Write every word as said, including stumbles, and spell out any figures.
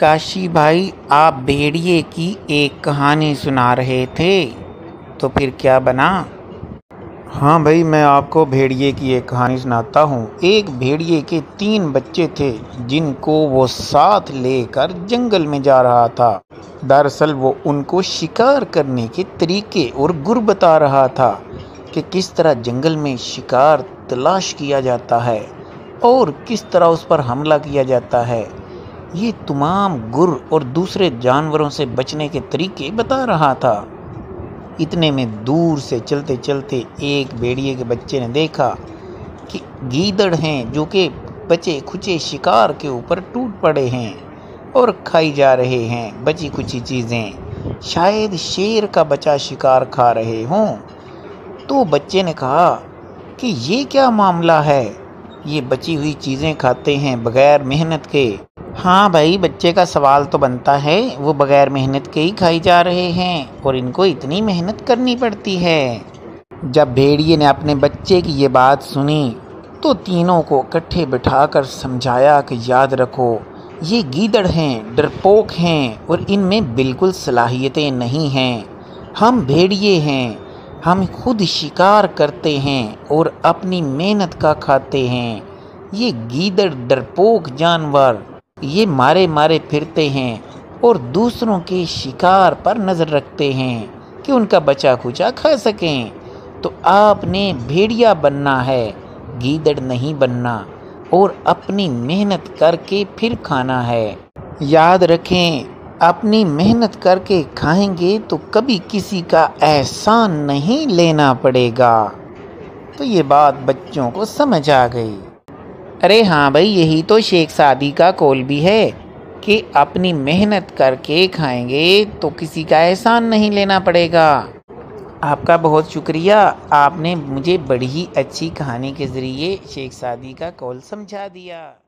काशी भाई, आप भेड़िए की एक कहानी सुना रहे थे, तो फिर क्या बना? हाँ भाई, मैं आपको भेड़िए की एक कहानी सुनाता हूँ। एक भेड़िए के तीन बच्चे थे जिनको वो साथ लेकर जंगल में जा रहा था। दरअसल वो उनको शिकार करने के तरीके और गुर बता रहा था कि किस तरह जंगल में शिकार तलाश किया जाता है और किस तरह उस पर हमला किया जाता है। ये तमाम गुर और दूसरे जानवरों से बचने के तरीके बता रहा था। इतने में दूर से चलते चलते एक भेड़िए के बच्चे ने देखा कि गीदड़ हैं जो कि बचे खुचे शिकार के ऊपर टूट पड़े हैं और खाई जा रहे हैं बची खुची चीज़ें। शायद शेर का बचा शिकार खा रहे हों। तो बच्चे ने कहा कि ये क्या मामला है, ये बची हुई चीज़ें खाते हैं बग़ैर मेहनत के। हाँ भाई, बच्चे का सवाल तो बनता है, वो बग़ैर मेहनत के ही खाई जा रहे हैं और इनको इतनी मेहनत करनी पड़ती है। जब भेड़िए ने अपने बच्चे की ये बात सुनी तो तीनों को इकट्ठे बिठाकर समझाया कि याद रखो, ये गीदड़ हैं, डरपोक हैं और इनमें बिल्कुल सलाहियतें नहीं हैं। हम भेड़िए हैं, हम खुद शिकार करते हैं और अपनी मेहनत का खाते हैं। ये गीदड़ डरपोक जानवर, ये मारे मारे फिरते हैं और दूसरों के शिकार पर नज़र रखते हैं कि उनका बचा खुचा खा सकें। तो आपने भेड़िया बनना है, गीदड़ नहीं बनना, और अपनी मेहनत करके फिर खाना है। याद रखें, अपनी मेहनत करके खाएंगे तो कभी किसी का एहसान नहीं लेना पड़ेगा। तो ये बात बच्चों को समझ आ गई। अरे हाँ भाई, यही तो शेख सादी का कौल भी है कि अपनी मेहनत करके खाएंगे तो किसी का एहसान नहीं लेना पड़ेगा। आपका बहुत शुक्रिया, आपने मुझे बड़ी ही अच्छी कहानी के ज़रिए शेख सादी का कौल समझा दिया।